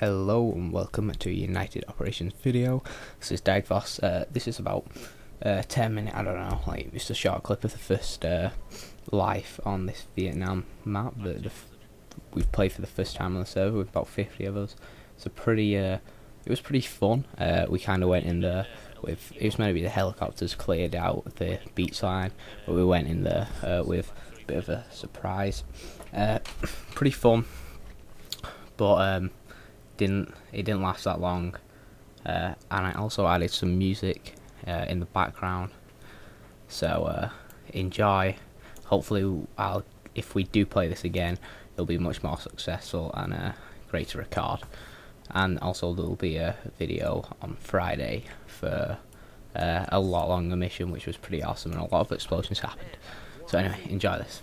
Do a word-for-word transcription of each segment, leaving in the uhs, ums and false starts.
Hello and welcome to United Operations video. This is Dag Voss. Uh, this is about uh, ten minute, I don't know, like just a short clip of the first uh, life on this Vietnam map that we've played for the first time on the server with about fifty of us. It's a pretty, uh, it was pretty fun. Uh, we kind of went in there with, it was meant to be the helicopters cleared out the beach line, but we went in there uh, with a bit of a surprise. Uh, pretty fun, but um, didn't it didn't last that long, uh, and I also added some music uh, in the background, so uh, enjoy. Hopefully I'll if we do play this again, it'll be much more successful and uh, great to record, and also there'll be a video on Friday for uh, a lot longer mission, which was pretty awesome and a lot of explosions happened. So anyway, enjoy this.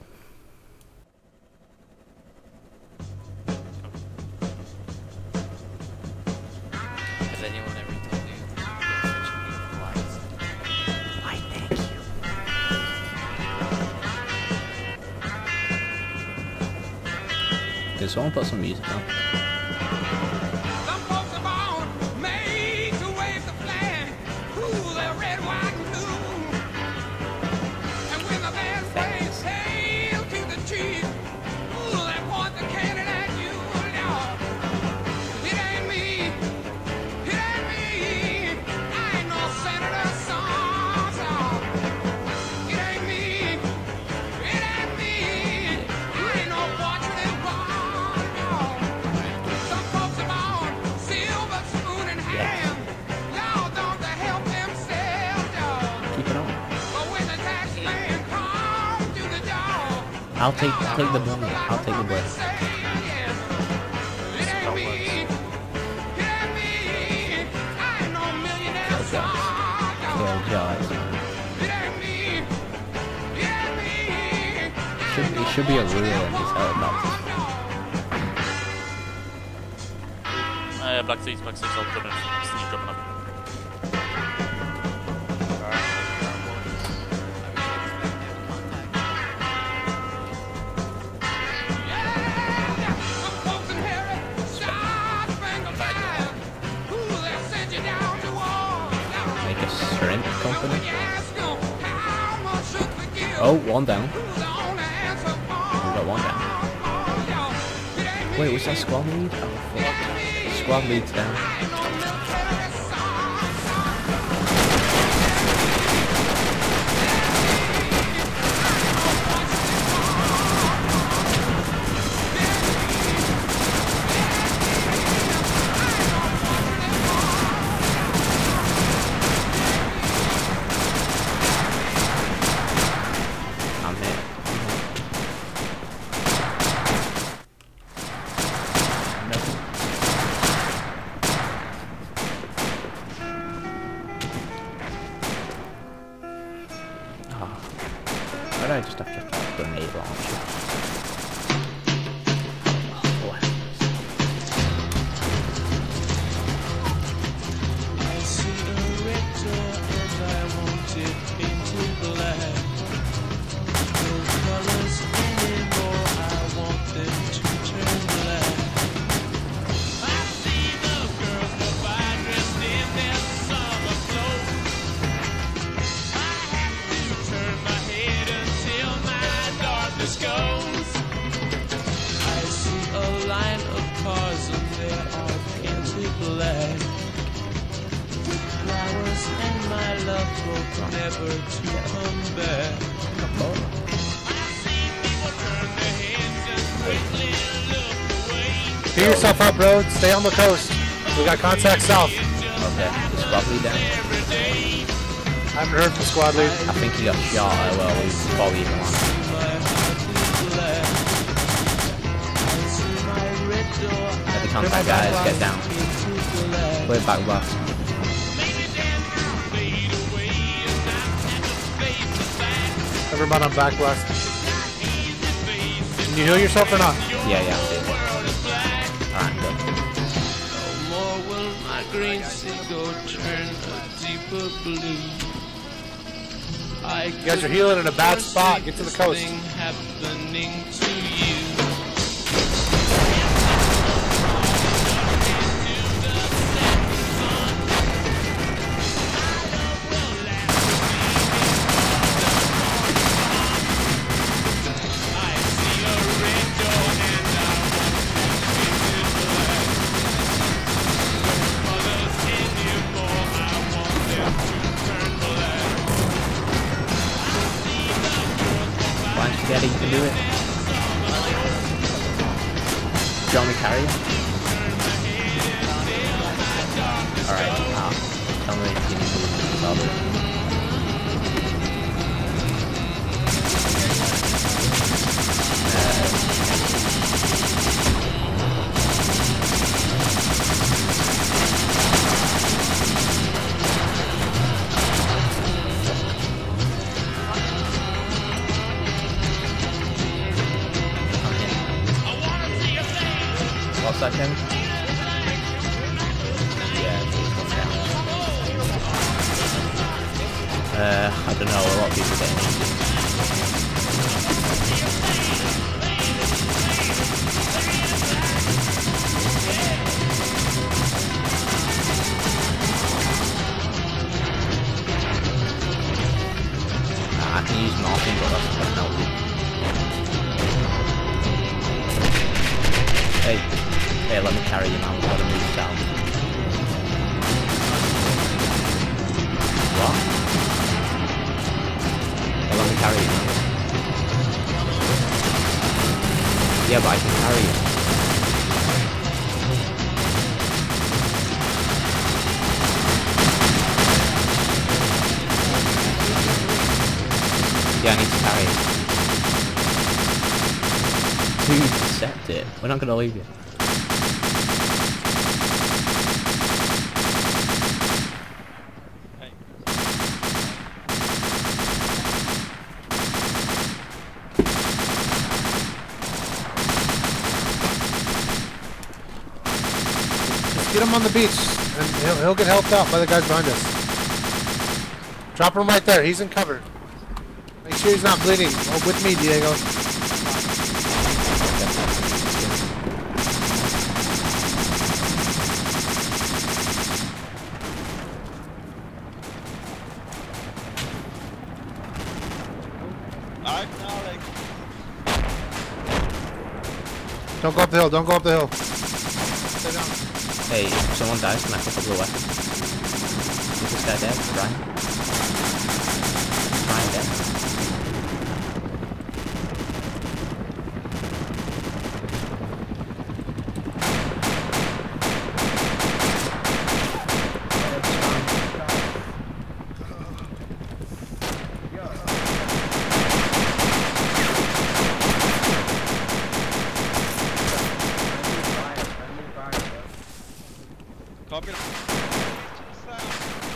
Did someone put some music on? Some folks are born made to wave the flag, rule their red, white, and blue. And when the band's playing, sail to the chief, ooh, they point the cannon at you. Now, it ain't me, it ain't me, I ain't no senator, son, son. It ain't me, it ain't me, I ain't no fortune in war. I'll take take the blame. I'll take the blame. Should it should be a rule in this helicopter. Black six, black six, I'll put it sneak up another. Shrimp company. Oh, one down. We got one down. Wait, was that squad lead? Oh, yeah. Squad lead's down. I just have to have a grenade launcher. I see the red door and I want it into black. No colors anymore, I want them to turn black. I see the girls goodbye dressed in their summer clothes. I have to turn my head and goes. I see a line of cars and they are painted black. With flowers and my love hope never to come back. I see people turn their heads and quickly look away. Clear yourself up, road. Stay on the coast. We got contact south. Okay, the squad lead down. I haven't heard from squad lead. I think he got shot. Well, he's probably even on. Let the contact guys get down. Way back left. Everyone on back left. Can you heal yourself or not? Yeah, yeah, I'm doing it. Alright, good. No more will my green seagull turn a deeper blue. I you guys are healing in a bad spot. Get to the coast. Happening to you. habe. Second. Yeah, uh, I don't know, a lot of people getting injured. Nah, I can use nothing, but that's not gonna help. Hey. Hey, let me carry you now, we've got to move down. What? Hey, let me carry you now. Yeah, but I can carry you. Yeah, I need to carry you. Dude, accept it. We're not going to leave you. Get him on the beach, and he'll, he'll get helped out by the guys behind us. Drop him right there. He's in cover. Make sure he's not bleeding. Oh, with me, Diego. I'm Alex. Don't go up the hill. Don't go up the hill. Stay down. Hey, if someone dies, can I pick up the weapon? Is this guy dead? Brian? Brian dead? Copy.